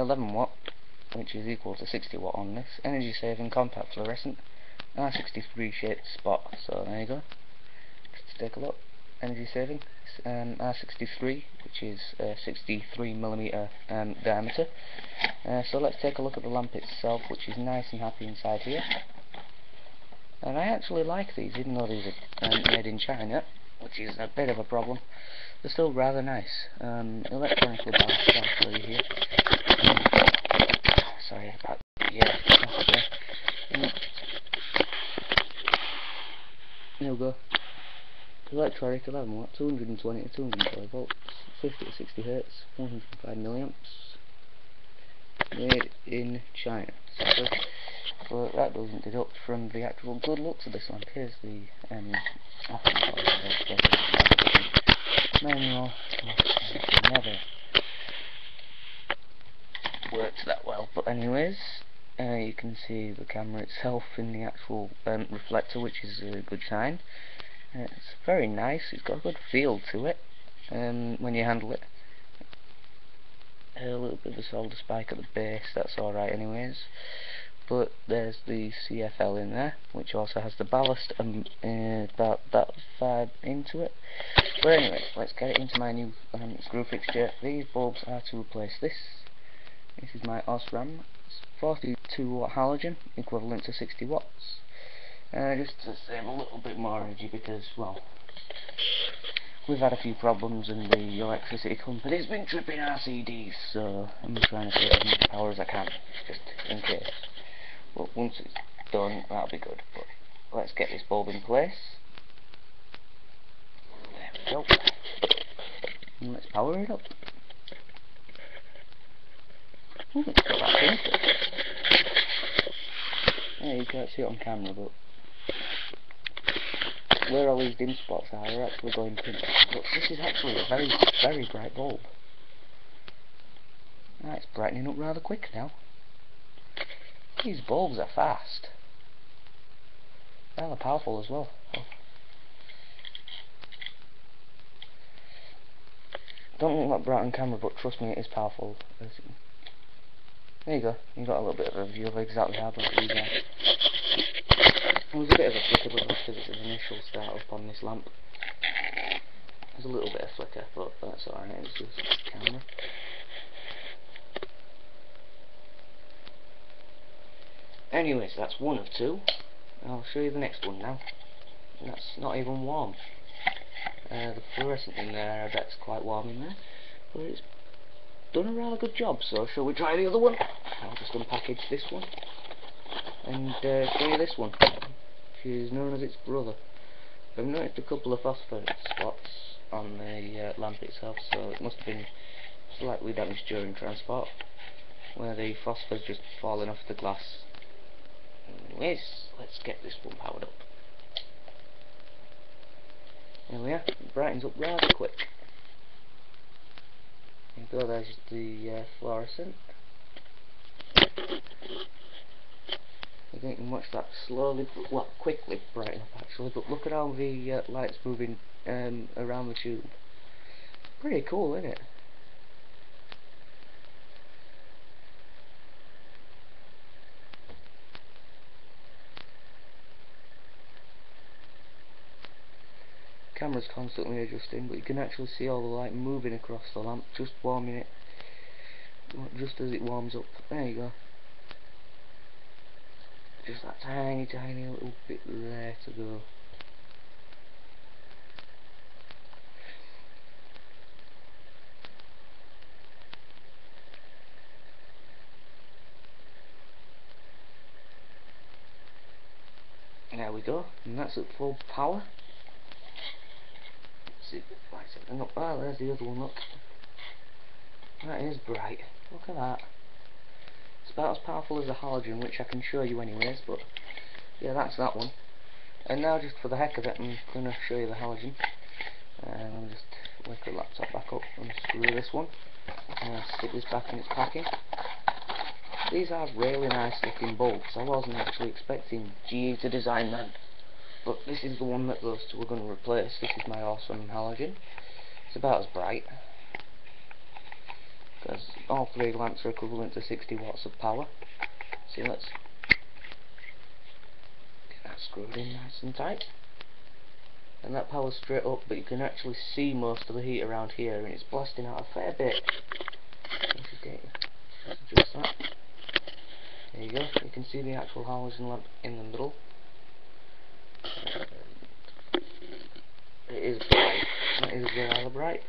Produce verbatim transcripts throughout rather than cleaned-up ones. eleven watt, which is equal to sixty watt on this energy saving compact fluorescent R sixty-three shaped spot. So there you go, just take a look, energy saving, um, R sixty-three, which is uh, sixty-three millimeter um, diameter. Uh, so let's take a look at the lamp itself, which is nice and happy inside here. And I actually like these, even though these are um, made in China, which is a bit of a problem. They're still rather nice. Um, electronically balanced, actually, here. Sorry about that. Yeah. Okay. Um, there we go. Electronic eleven watt, two hundred twenty to two hundred twelve volts, fifty to sixty hertz, one hundred five milliamps. Made in China. So, but that doesn't deduct from the actual good looks of this lamp. Here's the um, manual. It never works that well, but anyways, uh, you can see the camera itself in the actual um, reflector, which is a good sign. Uh, it's very nice. It's got a good feel to it um, when you handle it. A little bit of a solder spike at the base. That's all right, anyways. But there's the C F L in there, which also has the ballast and uh, that that vibe into it. But anyway, let's get it into my new um, screw fixture. These bulbs are to replace this. This is my OSRAM forty-two watt halogen, equivalent to sixty watts. Uh, just to save a little bit more energy, because, well, we've had a few problems and the electricity company's been tripping our C Ds, so I'm trying to save as much power as I can, just in case. But once it's done, that'll be good. But let's get this bulb in place. There we go. And let's power it up. Ooh, it's got that into it. Yeah, you can't see it on camera, but where all these dim spots are, they're actually going pink. But this is actually a very, very bright bulb. Ah, it's brightening up rather quick now. These bulbs are fast. Rather powerful as well. Oh. Don't look that bright on camera, but trust me, it is powerful. There you go. You got a little bit of a view of exactly how bright these are. It was a bit of a flicker, but because it's an initial start up on this lamp, there's a little bit of flicker, but that's alright. It's just the camera. Anyways, that's one of two. I'll show you the next one now. That's not even warm. Uh, the fluorescent in there, that's quite warm in there, but it's done a rather good job. So shall we try the other one? I'll just unpackage this one and uh, show you this one, which is known as its brother. I've noticed a couple of phosphor spots on the uh, lamp itself, so it must have been slightly damaged during transport, where the phosphor's just fallen off the glass. Anyways, let's get this one powered up. There we are, it brightens up rather quick. There you go, there's the uh, fluorescent. I think you can watch that slowly, well, quickly brighten up actually, but look at how the uh, light's moving um, around the tube. Pretty cool, isn't it? Camera's constantly adjusting, but you can actually see all the light moving across the lamp, just warming it, just as it warms up. There you go, just that tiny tiny little bit there to go. There we go, and that's at full power. Ah, there's the other one, look. That is bright. Look at that. It's about as powerful as a halogen, which I can show you anyways, but yeah, that's that one. And now, just for the heck of it, I'm going to show you the halogen. And um, just wake the laptop back up and screw this one. And stick this back in its packing. These are really nice looking bulbs. I wasn't actually expecting G E to design them, but this is the one that those two are going to replace. This is my awesome halogen. It's about as bright. because all three lamps are equivalent to sixty watts of power. So let's get that screwed in nice and tight, and that power's straight up, but you can actually see most of the heat around here, and it's blasting out a fair bit. Just that. There you go, you can see the actual halogen lamp in the middle. It is bright, that is rather bright.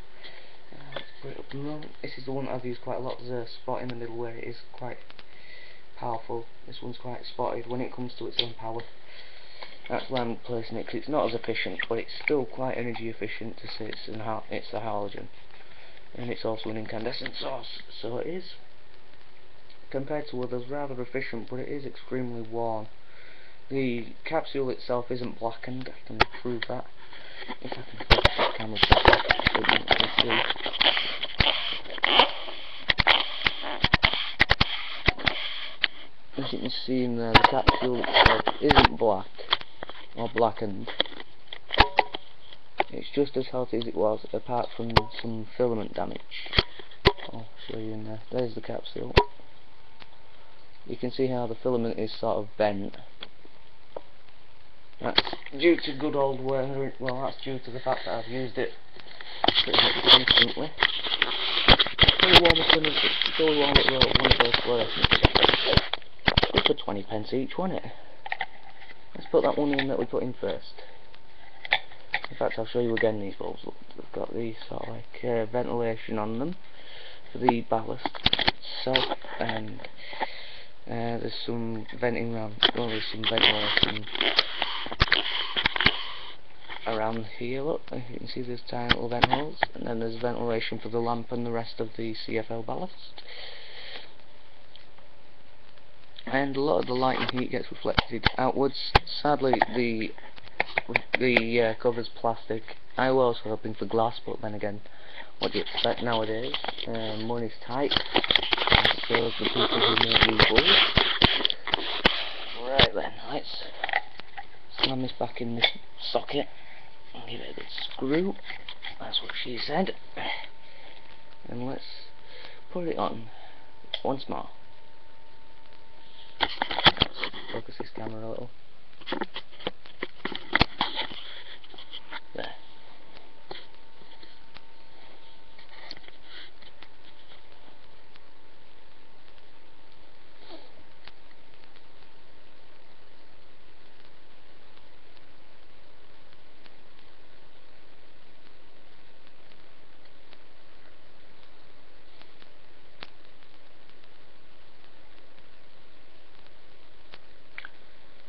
Uh, let's put it up and roll. This is the one that I've used quite a lot. There's a spot in the middle where it is quite powerful. This one's quite spotted when it comes to its own power. That's why I'm placing it, because it's not as efficient, but it's still quite energy efficient to say it's, an ha it's a halogen. And it's also an incandescent source, so it is, compared to others, rather efficient, but it is extremely warm. The capsule itself isn't blackened, I can prove that. If I can put the camera back, so you can see. As you can see in there, the capsule itself isn't black or blackened. It's just as healthy as it was, apart from some filament damage. I'll show you in there. There's the capsule. You can see how the filament is sort of bent. That's due to good old wear. Well, that's due to the fact that I've used it pretty much constantly. Fully warm it, fully warm it well, one of those fluorescents. Good for twenty pence each, wasn't it? Let's put that one in that we put in first. In fact, I'll show you again these bulbs. Look, they've got these sort of like uh, ventilation on them for the ballast itself, and uh, there's some venting around. Well, there's some ventilation around here. Look, you can see there's tiny little vent holes, and then there's ventilation for the lamp and the rest of the C F L ballast. And a lot of the light and heat gets reflected outwards. Sadly, the The uh, cover's plastic. I was hoping for glass, but then again, what do you expect nowadays? Uh, money's tight. So the people who make these balls. Right then, let's slam this back in this socket and give it a good screw. That's what she said. And let's put it on once more. Let's focus this camera a little.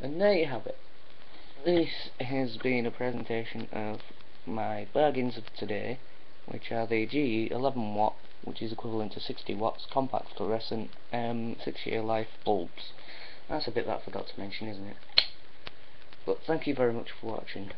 And there you have it. This has been a presentation of my bargains of today, which are the G E eleven watt, which is equivalent to sixty watts, compact fluorescent, um, six year life bulbs. That's a bit that I forgot to mention, isn't it? But thank you very much for watching.